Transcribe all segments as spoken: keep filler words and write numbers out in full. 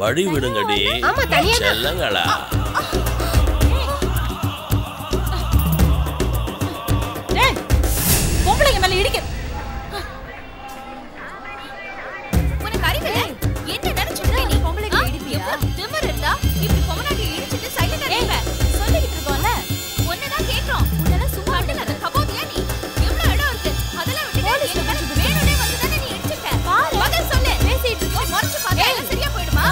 வழி விடுங்கடி செல்லங்களா பொம்பளைங்க மேல இடிக்க உனக்கு அறிவில என்ன நினைச்சிட்டு நீ பொம்பளைங்க இடிப்பியா திமிர் இருந்தா இப்படி பொம்பளைங்க இடிச்சிட்டு சைலண்டா இருப்ப சொல்லிட்டு இருக்கோம்ல ஒன்னதான் கேக்குறோம் உடனே சும்மா விட்டுடாத கபோதியா நீ எவ்வளவு இடம் இருக்கு அதெல்லாம் விட்டுடா நீ வேணும்னே வந்துதானே நீ இடிச்சிட்ட பாரு பதில் சொல்லு பேசிட்டு இருக்கோம் மொறச்சு பாத்தா சரியா போயிடுமா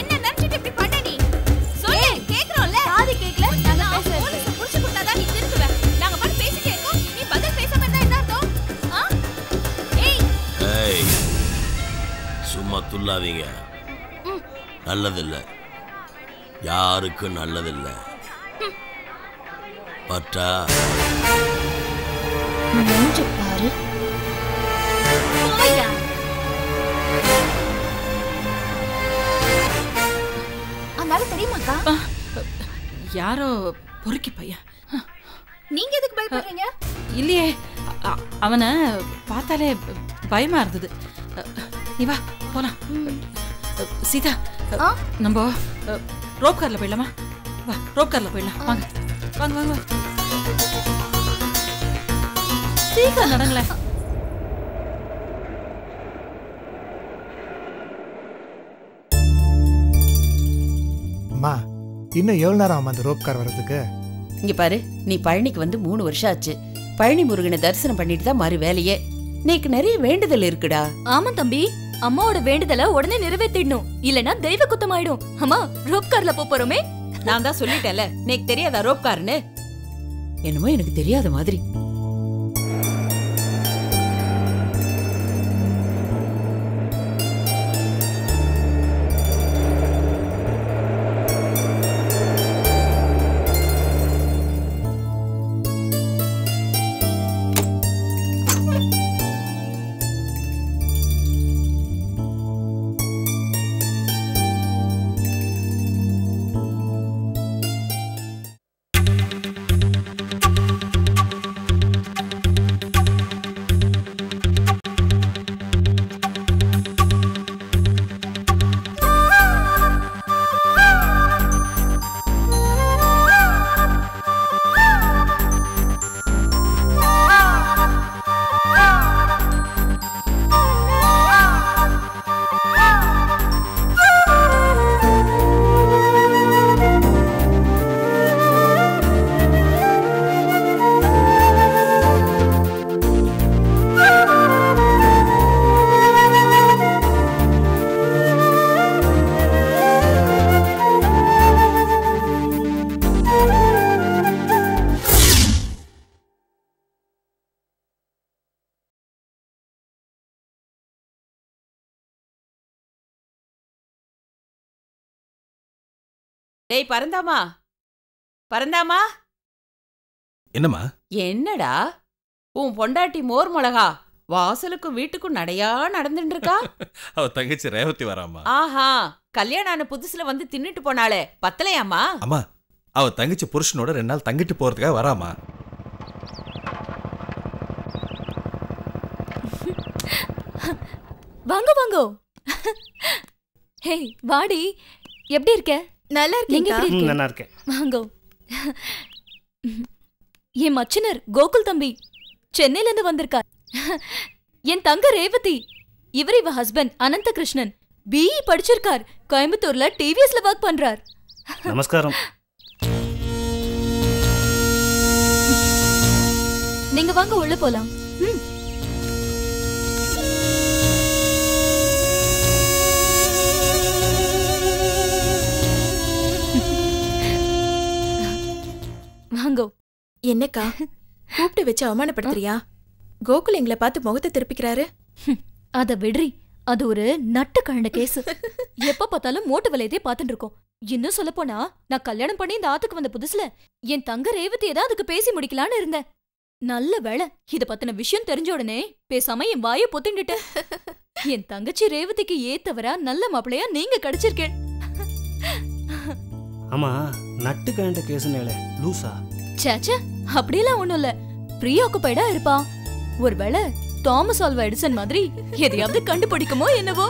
என்ன நினைச்சிட்டு இப்படி பண்ண நீ நல்லதில்லை, யாருக்கு நல்லதில்லை. பற்றா பாரு. அதனால தெரியுமாக்கா, யாரோ பொறுக்கி பையன். நீங்க எதுக்கு பயப்படுறீங்க? இல்லையே, அவனை பார்த்தாலே பயமா இருந்தது. நீ வா போலாம். சீதா, நம்ம ரோப் கார்ல போயிடலாமா? வா, ரோப் கார்ல போயிடலாம். வாங்க வாங்க வாங்க, சீக்கிரம் நடங்களேன். அம்மா, இன்னும் எவ்வளோ நேரம் ஆமா அந்த ரோப் கார் வர்றதுக்கு? இங்க பாரு, நீ பழனிக்கு வந்து மூணு வருஷம் ஆச்சு. பழனி முருகனை தரிசனம் பண்ணிட்டு தான் மறு வேலையே. நீக்கு நிறைய வேண்டுதல் இருக்குடா. ஆமா தம்பி, அம்மாவோட வேண்டுதலை உடனே நிறைவேற்றிடணும், இல்லனா தெய்வ குத்தமாயிடும். அம்மா, ரோப் கார்ல போறோமே. நான் தான் சொல்லிட்டேன்ல, நீக்கு தெரியாதா ரோப் கார்னு? என்னமோ எனக்கு தெரியாத மாதிரி. ஏய் பரந்தாமா, பரந்தாமா. என்னம்மா? என்னடா உன் பொண்டாட்டி மோர் மிளகா வாசலுக்கும் வீட்டுக்கும் நடையா நடந்துட்டு இருக்கா? அவ தங்கச்சி ரேவதி வராமா? ஆஹா, கல்யாணம் ஆன புதுசுல வந்து தின்னுட்டு போனாலே, பத்தலையாமா? அம்மா, அவ தங்கச்சி புருஷனோட ரெண்டு நாள் தங்கிட்டு போறதுக்காக வராமா. வாங்க வாங்க. ஹே வாடி, எப்படி இருக்க? நல்லா இருக்கீங்க? நல்லா இருக்கேன். வாங்க. என் மச்சனர் கோகுல் தம்பி சென்னையிலேருந்து வந்திருக்கார். என் தங்க ரேவதி, இவர் இவ ஹஸ்பண்ட் அனந்தகிருஷ்ணன், பிஇ படிச்சிருக்கார், கோயம்புத்தூர்ல டிவிஎஸ்ல ஒர்க் பண்றார். நமஸ்காரம். நீங்க வாங்க, உள்ள போலாம். ம், வாங்கோ. என்னக்கா கூப்பிட்டு வச்சு அவமானப்படுத்துறியா? கோகுல் எங்களை பார்த்து முகத்தை திருப்பிக்கிறாரு. அதை விடுறி, அது ஒரு நட்டு கழண்ட கேஸ். எப்ப பார்த்தாலும் மோட்டு வலையதே பார்த்துட்டு இருக்கோம். இன்னும் சொல்ல போனா, நான் கல்யாணம் பண்ணி இந்த ஆத்துக்கு வந்த புதுசுல என் தங்க ரேவதி ஏதாவது அதுக்கு பேசி முடிக்கலான்னு இருந்தேன். நல்ல வேலை, இதை பத்தின விஷயம் தெரிஞ்ச உடனே பேசாம என் வாயை பொத்திண்டுட்டேன். என் தங்கச்சி ரேவதிக்கு ஏத்தவரா நல்ல மாப்பிள்ளையா நீங்க கிடைச்சிருக்கேன். ஆமா, நட்டு கண்ட கேஸ்னேலே லூசா? சேச்சே, அப்படியெல்லாம் ஒண்ணும் இல்ல. பிரியாக்குபைடா இருப்பா. ஒருவேளை தாமஸ் ஆல்வா எடிசன் மாதிரி எதையாவது கண்டுபிடிக்குமோ என்னவோ.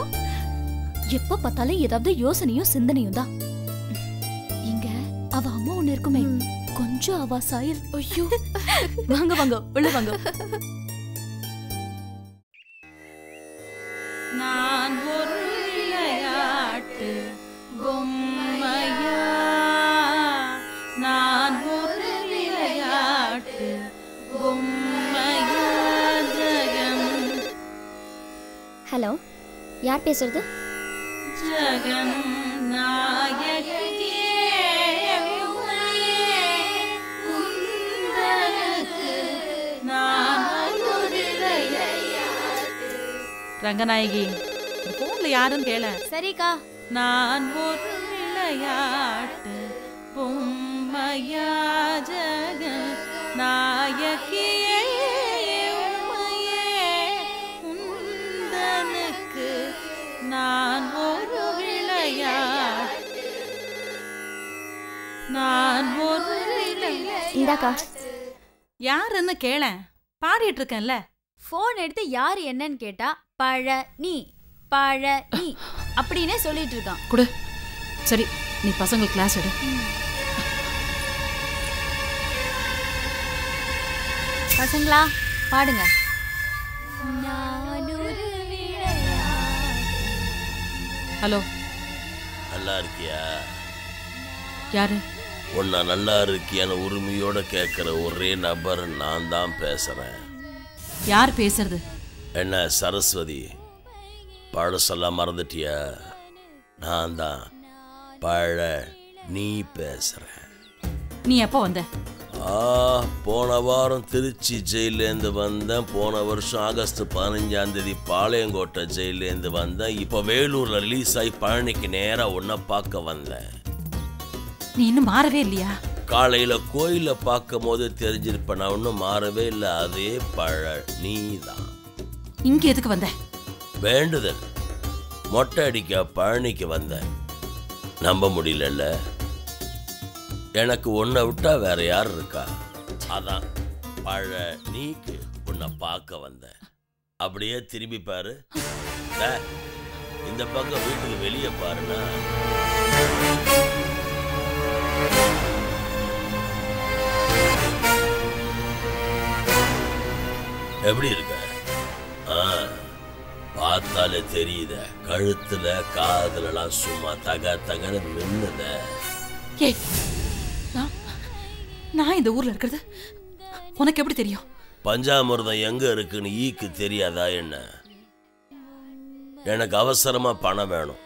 எப்ப பார்த்தாலும் ஏதாவது யோசனையும் சிந்தனையும் தான். இங்க அவ அம்மா ஒண்ணு இருக்குமே, கொஞ்சம் அவ சாயல். ஐயோ, வாங்க வாங்க, உள்ள வாங்க. நான் ஒரு விளையாட்டு பொம்மையா, நான் ஒரு விளையாட்டு பொம்மையா ஜெகன். ஹலோ, யார் பேசுறது? ஜெகன் நாயகி உந்தனக்கு நான் ஒரு விளையாட்டு. ரங்கநாயகி, போன்ல யாரும் கேள. சரிக்கா. நான் ஒரு விளையாட்டு பொம்மையா ஜகத் நாயகியே உம்மையே உந்தனுக்கு நான் ஒரு விளையாட்டு நான் ஒரு விளையாட்டு யாருன்னு கேளேன் பாடிட்டு இருக்கேன்ல phone எடுத்து யார் என்னன்னு கேட்டா பழனி பழனி அப்படினே சொல்லிட்டு இருக்கான். குடு. சரி, நீ பசங்க கிளாஸ் எடு. பசங்களா பாடுங்க. ஹலோ. நல்லா இருக்கியா? யாரு? உன்ன நல்லா இருக்கியான உரிமையோட கேக்குற ஒரே நபர் நான் தான் பேசுறேன். யார் பேசுறது? என்ன சரஸ்வதி? பாடசெல்லாம் மறந்துட்டியா? நான் தான் பழ நீ பேசுறேன். நீ எப்போ வந்த? ஆ போன வாரம் திருச்சி ஜெயிலேருந்து வந்தேன். போன வருஷம் ஆகஸ்ட் பதினஞ்சாம் தேதி பாளையங்கோட்டை ஜெயிலேருந்து வந்தேன். இப்போ வேலூரில் ரிலீஸ் ஆகி பழனிக்கு நேராக ஒன்றை பார்க்க வந்தேன். நீ இன்னும் மாறவே இல்லையா? காலையில் கோயிலில் பார்க்கும் போது தெரிஞ்சிருப்ப, நான் ஒன்றும் மாறவே இல்லை. அதே பழ நீ தான். இங்கே எதுக்கு வந்தேன்? வேண்டுதல் மொட்டை அடிக்க பழனிக்கு வந்தேன். நம்ப முடியல, எனக்கு உன்னை விட்டா வேற யார் இருக்கா? அதான் பழனிக்கு உன்னை பார்க்க வந்தேன். அப்படியே திரும்பி பாரு, இந்த பக்கம் வீட்டுக்கு வெளியே பாருன்னா எப்படி இருக்க? ஆ, பார்த்தாலே தெரியுத. கழுத்துல காதலாம் சும்மா தக தகன மின்னுத. நான் இந்த ஊர்ல இருக்கிறது உனக்கு எப்படி தெரியும்? பஞ்சாமிர்தம் எங்க இருக்குன்னு ஈக்கு தெரியாதா என்ன? எனக்கு அவசரமா பணம் வேணும்.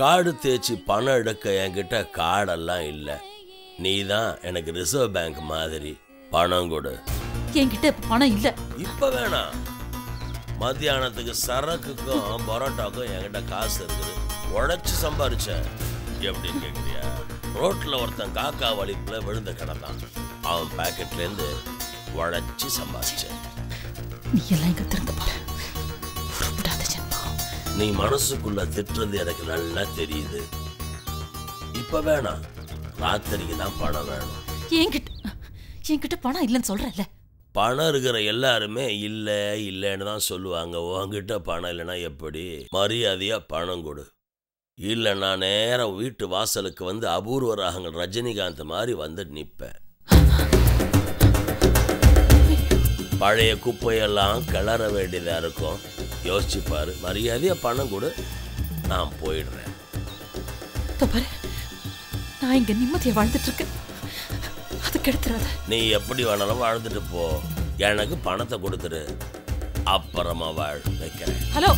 காடு தேய்ச்சி பணம் எடுக்க என்கிட்ட காடெல்லாம் இல்லை. நீ தான் எனக்கு ரிசர்வ் பேங்க் மாதிரி. பணம் கொடு. என்கிட்ட பணம் இல்லை. இப்ப வேணாம். மத்தியானத்துக்கு சரக்குக்கும் பரோட்டாக்கும் என்கிட்ட காசு இருக்குது. உழைச்சி சம்பாரிச்ச எப்படின்னு கேட்குறியா? ரோட்டில் ஒருத்தன் காக்கா வலிப்புல விழுந்து கிடந்தான். அவன் பேக்கெட்லேருந்து உழைச்சி சம்பாரிச்சேன். நீ மனசுக்குள்ள திட்டுறது எனக்கு நல்லா தெரியுது. இப்போ வேணாம். ராத்திரிக்கு தான் பணம் வேணும். என்கிட்ட என்கிட்ட பணம் இல்லைன்னு சொல்கிறல்ல. பணம் இருக்கிற எல்லாருமே இல்லை இல்லைன்னு தான் சொல்லுவாங்க. உங்ககிட்ட பணம் இல்லைன்னா எப்படி? மரியாதையாக பணம் கொடு. இல்லை நான் நேரம் வீட்டு வாசலுக்கு வந்து அபூர்வ ராகங்கள் ரஜினிகாந்த் மாதிரி வந்து நிற்பேன். பழைய குப்பையெல்லாம் கிளற வேண்டியதாக இருக்கும். யோசிச்சுப்பாரு. மரியாதையாக பணம் கொடு. நான் போயிடுறேன். நான் இங்கே நிம்மதியை வாழ்ந்துட்டுருக்கேன். நீ எப்படி வேணாலும் வாழ்ந்துட்டு போ. எனக்கு பணத்தை கொடுத்துரு. அப்புறமா வாழ் வைக்கிறேன். ஹலோ,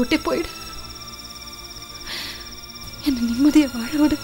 விட்டு போயிடு. என்னை நிம்மதியை வாழ விடு.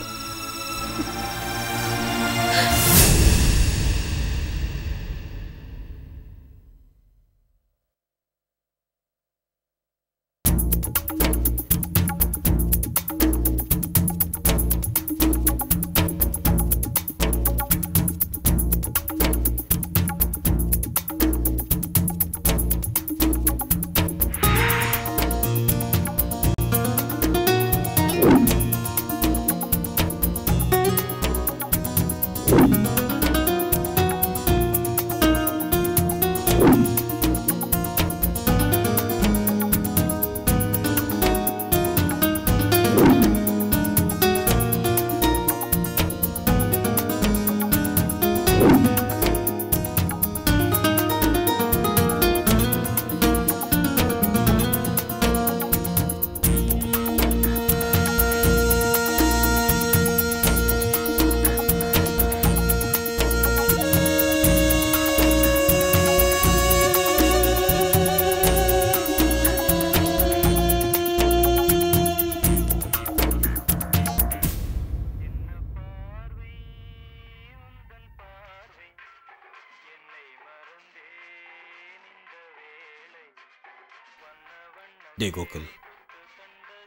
டே கோகுல்,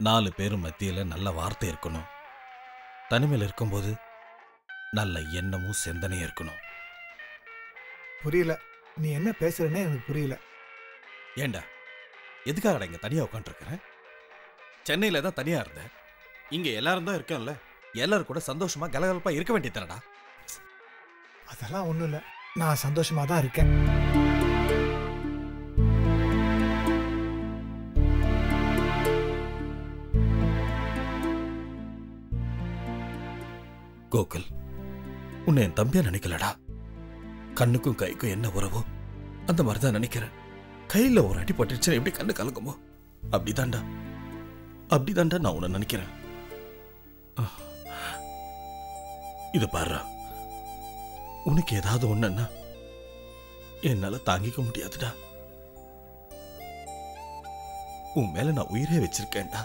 நாலு பேர் மத்தியில் நல்ல வார்த்தை இருக்கணும். தனிமையில் இருக்கும்போது நல்ல எண்ணமும் சிந்தனையும் இருக்கணும். புரியல, நீ என்ன பேசுறேன்னு எனக்கு புரியல. ஏண்டா எதுக்காக இங்கே தனியாக உட்காந்துருக்கிறேன்? சென்னையில் தான் தனியாக இருந்தேன். இங்கே எல்லாரும் தான் இருக்கோம்ல, எல்லாரும் கூட சந்தோஷமாக கலகலப்பாக இருக்க வேண்டியதானடா. அதெல்லாம் ஒன்றும் இல்லை, நான் சந்தோஷமாக தான் இருக்கேன். கோகுல், உன்னை என் தம்பியா நினைக்கலடா. கண்ணுக்கும் கைக்கும் என்ன உறவோ அந்த மாதிரிதான் நினைக்கிறேன். கையில ஒரு அடி பட்டுச்சுன்னா எப்படி கண்ணு கலங்குமோ அப்படிதான்டா அப்படிதான்டா நான் உன்னை நினைக்கிறேன். இது பாரு, உனக்கு ஏதாவது ஒண்ணுன்னா என்னால தாங்கிக்க முடியாதுடா. உன் மேல நான் உயிரே வச்சிருக்கேன்டா.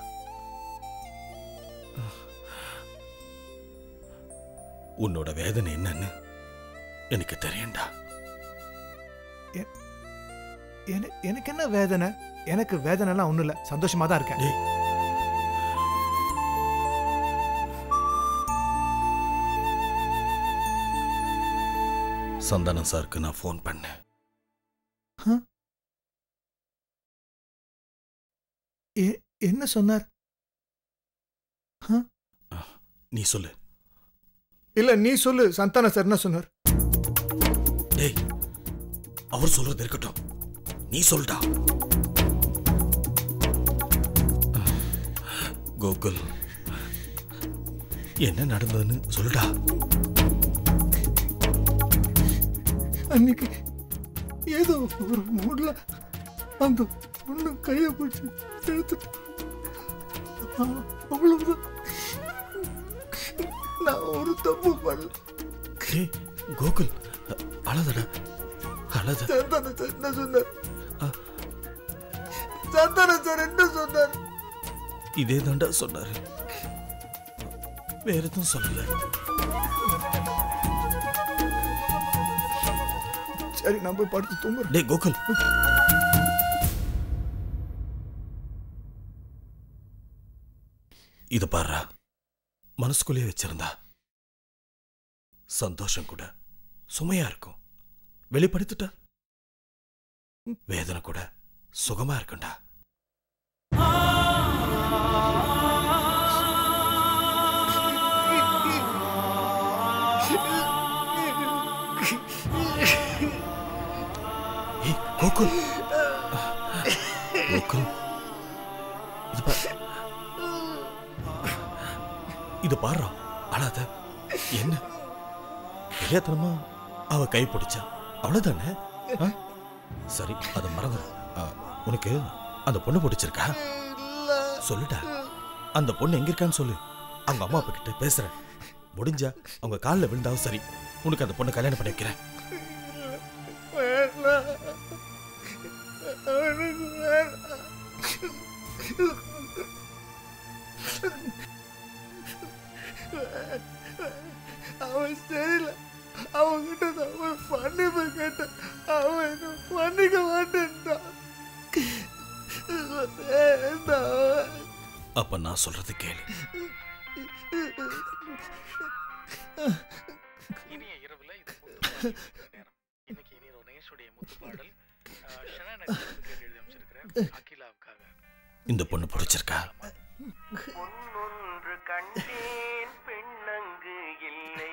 உன்னோட வேதனை என்னன்னு எனக்கு தெரியும்டா. எனக்கு என்ன வேதனை? எனக்கு வேதனைலாம் ஒன்றும் இல்லை, சந்தோஷமாக தான் இருக்கேன். சந்தானம் சாருக்கு நான் ஃபோன் பண்ணேன். என்ன சொன்னார்? நீ சொல்லு. இல்ல நீ சொல்லு, சந்தான சார் என்ன சொன்னார்? டேய், அவர் சொல்றது இருக்கட்டும், நீ சொல்டா. கோகுல், என்ன நடந்ததுன்னு சொல்லுடா. அன்னைக்கு ஏதோ ஒரு மூட்ல அந்த பொண்ணு கைய பிடிச்சு எடுத்துட்டு அவ்வளவுதான். நான் ஒரு தப்பு பண்ணல. கோகுல், அழதடா அழத. சந்தான சார் என்ன சொன்னார்? சந்தான சார் என்ன சொன்னார்? இதே தாண்டா சொன்னாரு, வேற எதுவும் சொல்லல. சரி, நான் போய் படுத்து தூங்குறேன். டேய் கோகுல், இது பாரு, மனசுக்குள்ளே வச்சிருந்தா சந்தோஷம் கூட சுமையா இருக்கும். வெளிப்படுத்திட்ட வேதனை கூட சுகமா இருக்கும்டா. கோகுல், கோகுல், இது பாரு, இது பாரு, அழாத. என்ன தெரியாதனமா அவ கை பிடிச்சா அவ்வளவுதானே. சரி, அதை மறந்துடு. உனக்கு அந்த பொண்ணு பிடிச்சிருக்கா? சொல்லுடா. அந்த பொண்ணு எங்க இருக்கான்னு சொல்லு. அவங்க அம்மா அப்பா கிட்ட பேசுறேன். முடிஞ்சா அவங்க காலில் விழுந்தாவும் சரி, உனக்கு அந்த பொண்ணை கல்யாணம் பண்ணி வைக்கிறேன். அவன் சரியில்லை. அவங்கிட்ட அவன் மன்னிப்பு கேட்ட அவன் மன்னிக்க மாட்டேன்ட்டான். அப்ப நான் சொல்றது கேளு. இனிய இரவுல இது நேரம். இன்னைக்கு இனிய ரோனேஷுடைய முத்து பாடல் ஷனானத்துக்கு எழுதி அனுப்பிச்சிருக்கேன். அகிலாவுக்காக. இந்த பொண்ணு பிடிச்சிருக்கா? பொன்னொன்று கண்டேன் பெண்ணங்கு இல்லை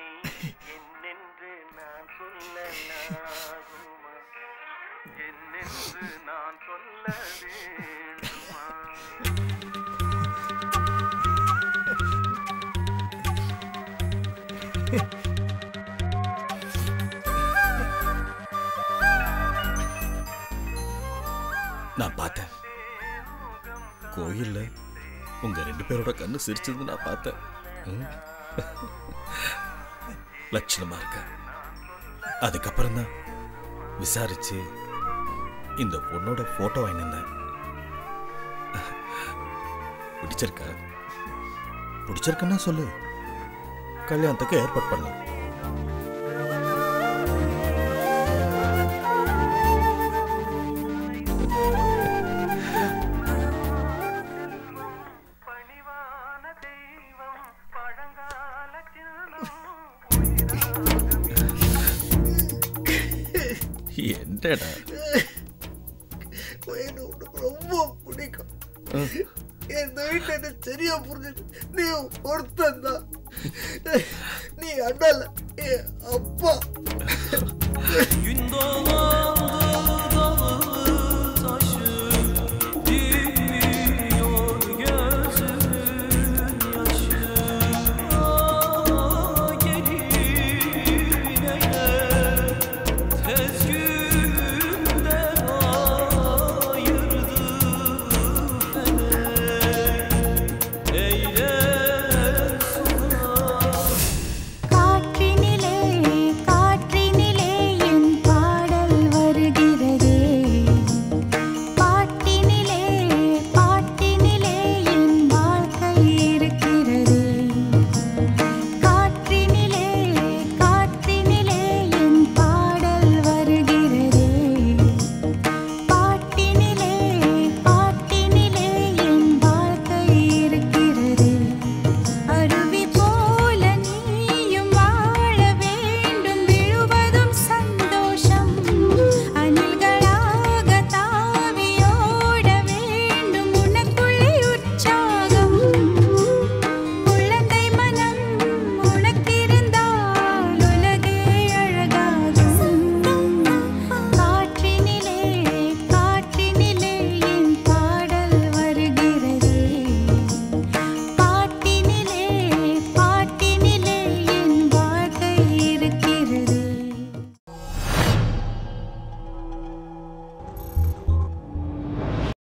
என்னென்று நான் சொல்லலாகுமா? என்னென்று நான் சொல்லவே நான் பார்த்தேன். கோயில்ல உங்க ரெண்டு பேரோட கண்ணு சிரிச்சது நான் பார்த்தேன். லட்சணமா இருக்க. அதுக்கப்புறம் தான் விசாரிச்சு இந்த பொண்ணோட போட்டோ வாங்கினேன். பிடிச்சிருக்கா? பிடிச்சிருக்குன்னா சொல்லு, கல்யாணத்துக்கு ஏற்பாடு பண்ணலாம். நீ அண்ணா அப்பா